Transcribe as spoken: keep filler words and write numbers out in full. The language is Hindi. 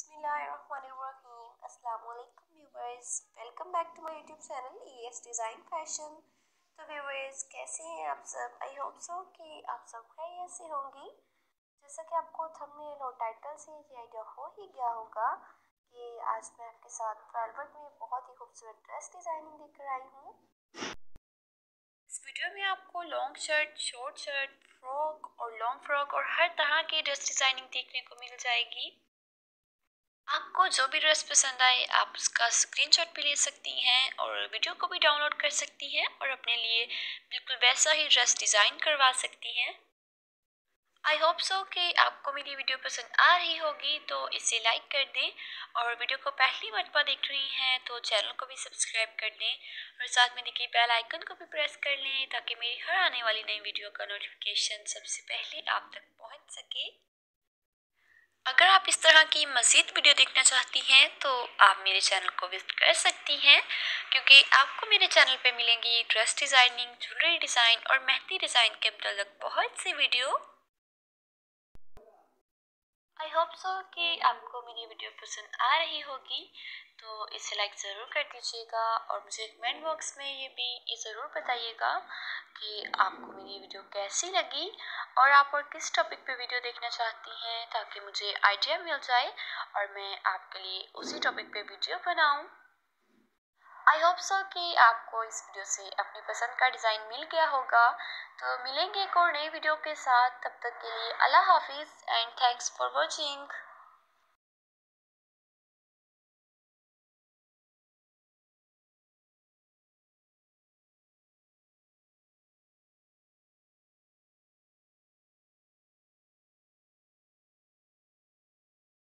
बिस्मिल्लाहिर्रहमानिर्रहीम। अस्सलाम वालेकुम viewers, welcome back to my YouTube channel AS design fashion. तो व्यूअर्स कैसे हैं आप सब? आई होप सो कि आप सब खैरियत से होंगी। जैसा कि आपको थंबनेल और टाइटल से ये आइडिया हो ही गया होगा कि आज मैं आपके साथ वेलवेट में बहुत ही खूबसूरत ड्रेस डिज़ाइनिंग देकर आई हूँ। इस वीडियो में आपको long shirt, short shirt, frock और लॉन्ग फ्रॉक और हर तरह की ड्रेस डिज़ाइनिंग देखने को मिल जाएगी। आपको जो भी ड्रेस पसंद आए आप उसका स्क्रीनशॉट भी ले सकती हैं और वीडियो को भी डाउनलोड कर सकती हैं और अपने लिए बिल्कुल वैसा ही ड्रेस डिज़ाइन करवा सकती हैं। आई होप सो कि आपको मेरी वीडियो पसंद आ रही होगी, तो इसे लाइक कर दें और वीडियो को पहली मरतबा देख रही हैं तो चैनल को भी सब्सक्राइब कर दें और साथ में देखिए बेल आइकन को भी प्रेस कर लें ताकि मेरी हर आने वाली नई वीडियो का नोटिफिकेशन सबसे पहले आप तक पहुँच सके। अगर आप इस तरह की मज़ीद वीडियो देखना चाहती हैं तो आप मेरे चैनल को विजिट कर सकती हैं, क्योंकि आपको मेरे चैनल पे मिलेंगी ड्रेस डिज़ाइनिंग, ज्वेलरी डिज़ाइन और मेहंदी डिज़ाइन के मतलब बहुत सी वीडियो। आई होप सो कि आपको मेरी वीडियो पसंद आ रही होगी, तो इसे लाइक ज़रूर कर दीजिएगा और मुझे कमेंट बॉक्स में ये भी ये ज़रूर बताइएगा कि आपको मेरी वीडियो कैसी लगी और आप और किस टॉपिक पे वीडियो देखना चाहती हैं, ताकि मुझे आइडिया मिल जाए और मैं आपके लिए उसी टॉपिक पे वीडियो बनाऊं। आई होप सो कि आपको इस वीडियो से अपनी पसंद का डिज़ाइन मिल गया होगा। तो मिलेंगे एक और नई वीडियो के साथ, तब तक के लिए अल्लाह हाफिज़ एंड थैंक्स फॉर वॉचिंग।